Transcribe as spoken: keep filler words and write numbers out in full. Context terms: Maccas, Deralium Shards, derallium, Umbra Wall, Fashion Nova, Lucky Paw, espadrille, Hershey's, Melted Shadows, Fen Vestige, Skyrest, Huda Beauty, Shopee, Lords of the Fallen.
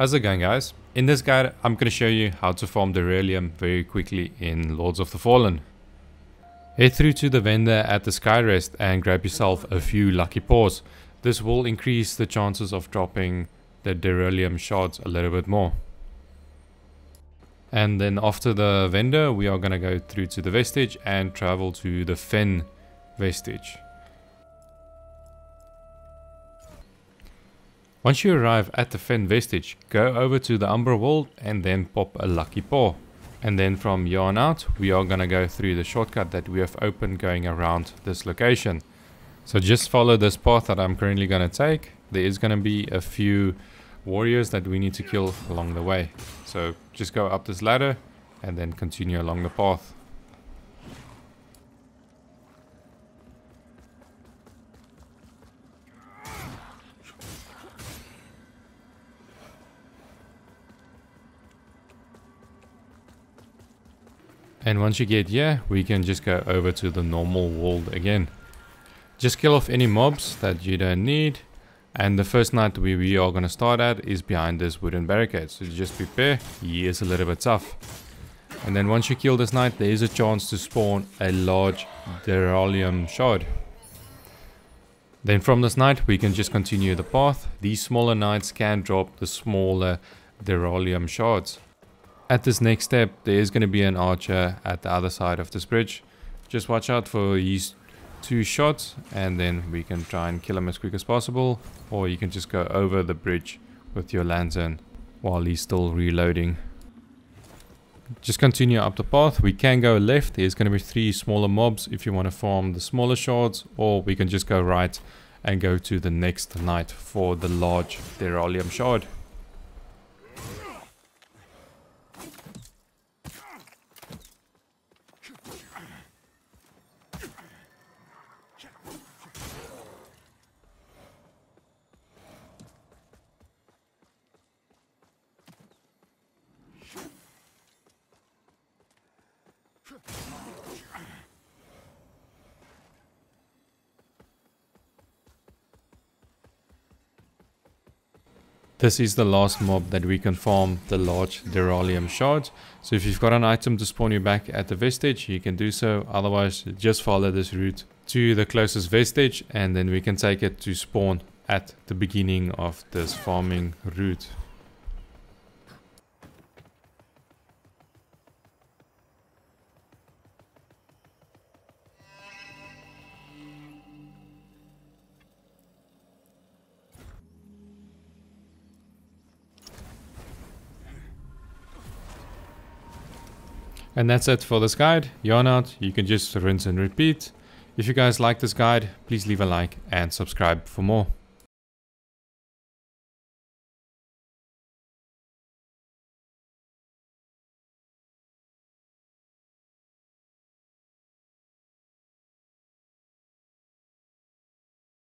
How's it going, guys? In this guide, I'm going to show you how to farm Deralium very quickly in Lords of the Fallen. Head through to the vendor at the Skyrest and grab yourself a few Lucky Paws. This will increase the chances of dropping the Deralium Shards a little bit more. And then after the vendor, we are going to go through to the Vestige and travel to the Fen Vestige. Once you arrive at the Fen Vestige, go over to the Umbra Wall and then pop a Lucky Paw. And then from here on out, we are going to go through the shortcut that we have opened going around this location. So just follow this path that I'm currently going to take. There is going to be a few warriors that we need to kill along the way. So just go up this ladder and then continue along the path. And once you get here, we can just go over to the normal world again. Just kill off any mobs that you don't need. And the first night we, we are going to start at is behind this wooden barricade. So just prepare. He is a little bit tough. And then once you kill this knight, there is a chance to spawn a large Deralium Shard. Then from this knight, we can just continue the path. These smaller knights can drop the smaller Deralium Shards. At this next step, there is going to be an archer at the other side of this bridge. Just watch out for these two shots and then we can try and kill him as quick as possible. Or you can just go over the bridge with your lantern while he's still reloading. Just continue up the path. We can go left. There's going to be three smaller mobs if you want to farm the smaller shards. Or we can just go right and go to the next knight for the large Deralium Shard. This is the last mob that we can farm the large Deralium Shards. So if you've got an item to spawn you back at the Vestige, you can do so. Otherwise, just follow this route to the closest Vestige and then we can take it to spawn at the beginning of this farming route. And that's it for this guide. Yarn out, you can just rinse and repeat. If you guys like this guide, please leave a like and subscribe for more.